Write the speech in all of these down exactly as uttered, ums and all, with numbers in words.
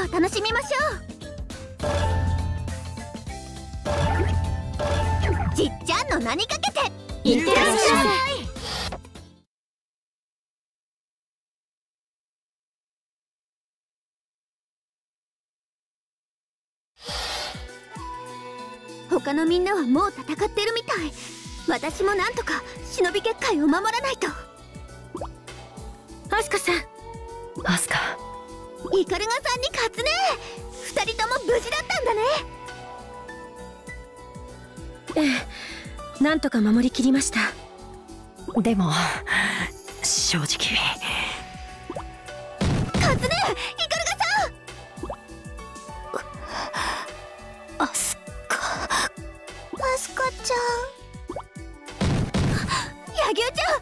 を楽しみましょう。じっちゃんの名にかけていってらっしゃい。他のみんなはもう戦ってるみたい。私もなんとか忍び結界を守らないと。アスカさん、アスカ、イカルガさんに勝つね。二人とも無事だったんだね。ええ、なんとか守りきりました。でも正直勝つね、イカルガさん。アスカちゃん、柳生ちゃん、ひばりちゃ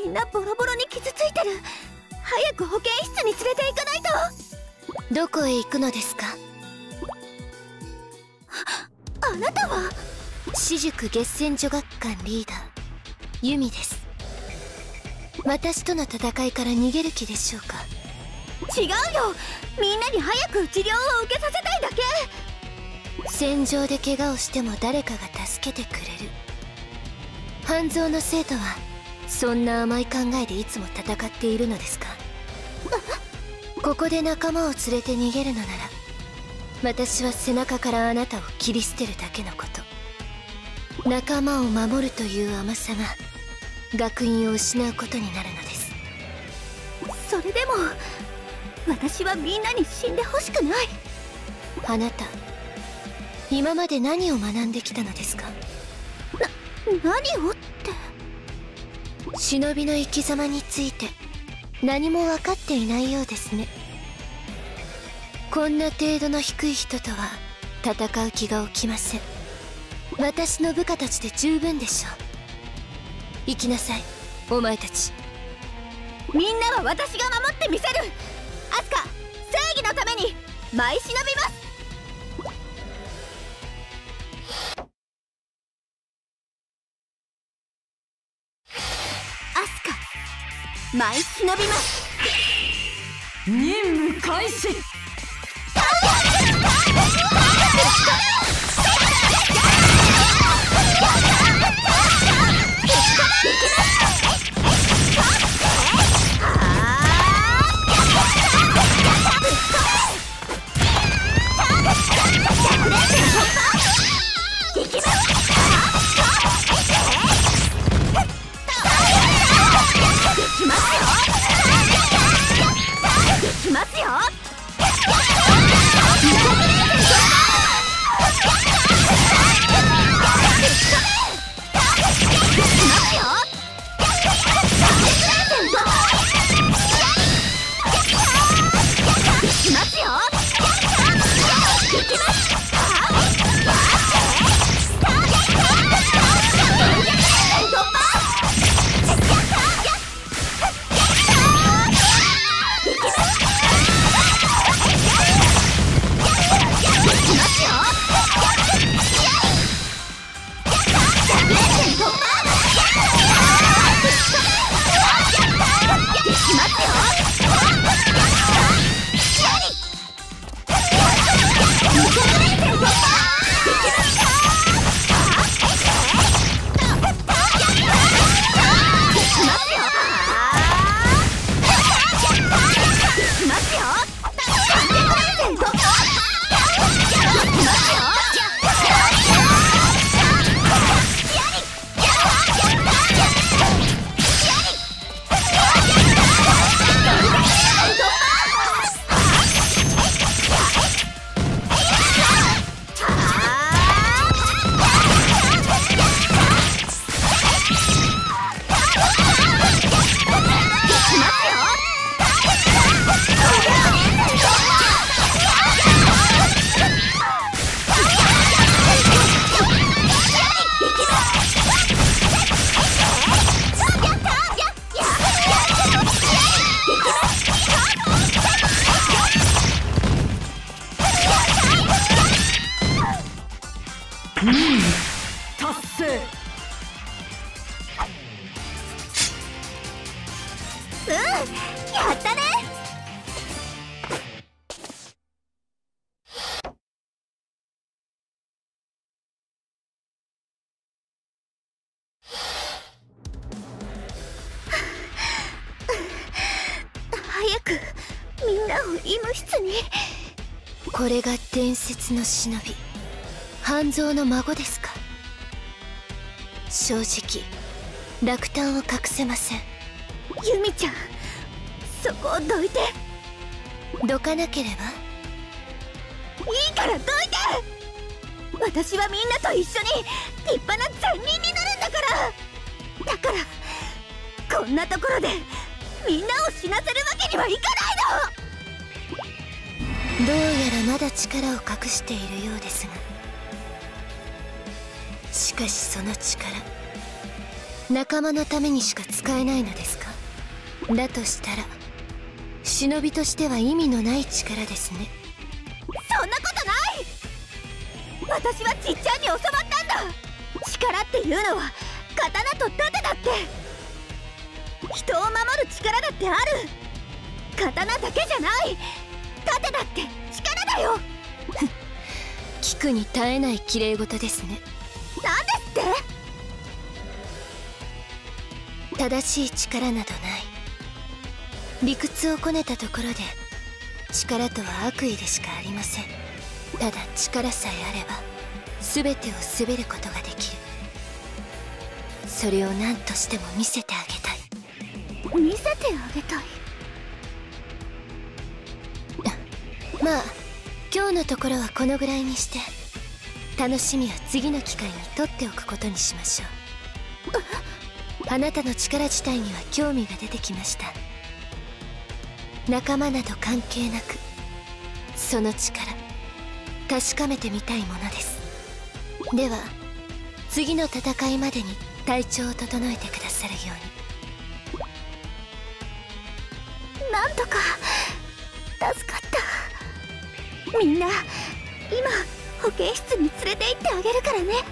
ん、みんなボロボロに傷ついてる。早く保健室に連れて行かないと。どこへ行くのですか？あ、あなたは私塾月戦女学館リーダーユミです。私との戦いから逃げる気でしょうか？違うよ、みんなに早く治療を受けさせたいだけ。戦場で怪我をしても誰かが助けてくれる。半蔵の生徒はそんな甘い考えでいつも戦っているのですか？ここで仲間を連れて逃げるのなら、私は背中からあなたを切り捨てるだけのこと。仲間を守るという甘さが学院を失うことになるのです。それでも私はみんなに死んでほしくない。あなた、今まで何を学んできたのですか？な、何をって。忍びの生き様について何も分かっていないようですね。こんな程度の低い人とは戦う気が起きません。私の部下たちで十分でしょう。行きなさい、お前たち。みんなは私が守ってみせる。アスカ、正義のために舞い忍びます。舞い忍びます。任務開始。うん、やったね。女を医務室に。これが伝説の忍び半蔵の孫ですか。正直落胆を隠せません。ユミちゃん、そこをどいて。どかなければいいからどいて。私はみんなと一緒に立派な善人になるんだから。だからこんなところでみんなを死なせるわけにはいかないの。どうやらまだ力を隠しているようですが、しかしその力仲間のためにしか使えないのですか。だとしたら忍びとしては意味のない力ですね。そんなことない。私はちっちゃんに教わったんだ。力っていうのは刀と盾だって、人を守る力だってある。刀だけじゃない、盾だって力だよ。聞くに耐えないきれい事ですね。なんですって。正しい力などない。理屈をこねたところで力とは悪意でしかありません。ただ力さえあれば全てを滑ることができる。それを何としても見せてあげたい。見せてあげたい。まあ今日のところはこのぐらいにして、楽しみは次の機会に取っておくことにしましょう。あなたの力自体には興味が出てきました。仲間など関係なくその力確かめてみたいものです。では次の戦いまでに体調を整えてくださるように。なんとか助かった。みんな今保健室に連れて行ってあげるからね。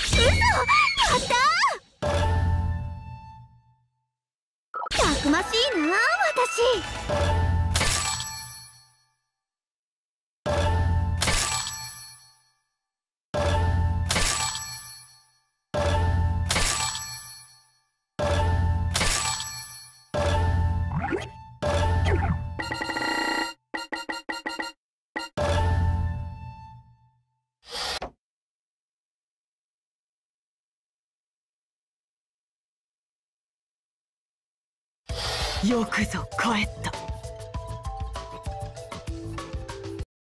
嘘、やったー。たくましいなあ、私。よくぞ帰った。